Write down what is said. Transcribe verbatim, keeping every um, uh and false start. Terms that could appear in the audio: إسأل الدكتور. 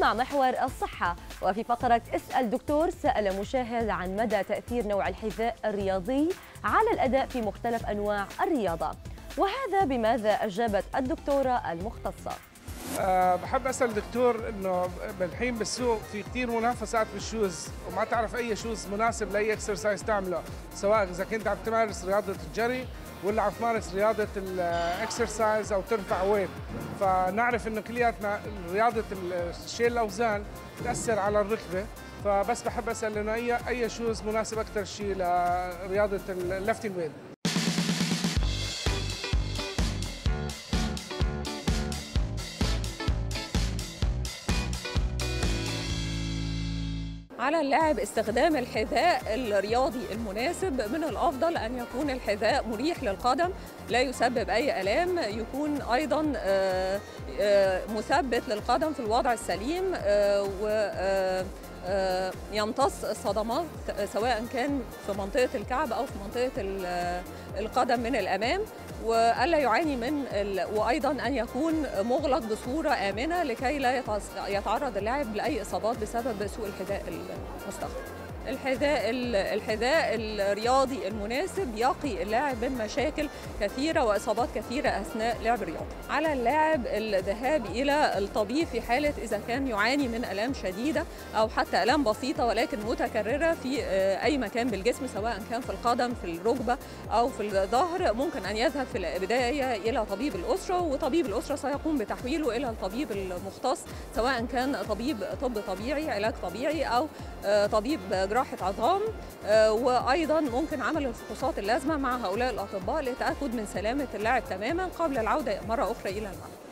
مع محور الصحة. وفي فقرة اسأل دكتور، سأل مشاهد عن مدى تأثير نوع الحذاء الرياضي على الأداء في مختلف أنواع الرياضة، وهذا بماذا أجابت الدكتورة المختصة. أه بحب أسأل الدكتور إنه بالحين بالسوق في كثير منافسات بالشوز، وما تعرف أي شوز مناسب لأي اكسرسايز تعمله، سواء إذا كنت عم تمارس رياضة الجري ولا عم تمارس رياضة الاكسرسايز أو ترفع ويت. فنعرف إنه كلياتنا رياضة شيل الأوزان تأثر على الركبة، فبس بحب أسأل إنه أي أي شوز مناسب أكثر شيء لرياضة اللفتنج ويت. على اللاعب استخدام الحذاء الرياضي المناسب. من الأفضل أن يكون الحذاء مريح للقدم، لا يسبب أي آلام، يكون أيضا مثبت للقدم في الوضع السليم، ويمتص الصدمات سواء كان في منطقة الكعب أو في منطقة القدم من الأمام، وألا يعاني من ال... وأيضا أن يكون مغلق بصورة آمنة لكي لا يتعرض اللاعب لأي إصابات بسبب سوء الحذاء المستخدم. الحذاء الحذاء الرياضي المناسب يقي اللاعب من مشاكل كثيرة وإصابات كثيرة أثناء لعب الرياضة. على اللاعب الذهاب إلى الطبيب في حالة إذا كان يعاني من آلام شديدة أو حتى آلام بسيطة ولكن متكررة في أي مكان بالجسم، سواء كان في القدم، في الركبة أو في الظهر. ممكن أن يذهب في البداية إلى طبيب الأسرة، وطبيب الأسرة سيقوم بتحويله إلى الطبيب المختص، سواء كان طبيب طب طبيعي، علاج طبيعي، أو طبيب جراحة عظام. وأيضا ممكن عمل الفحوصات اللازمة مع هؤلاء الأطباء للتأكد من سلامة اللاعب تماما قبل العودة مرة أخرى إلى الملعب.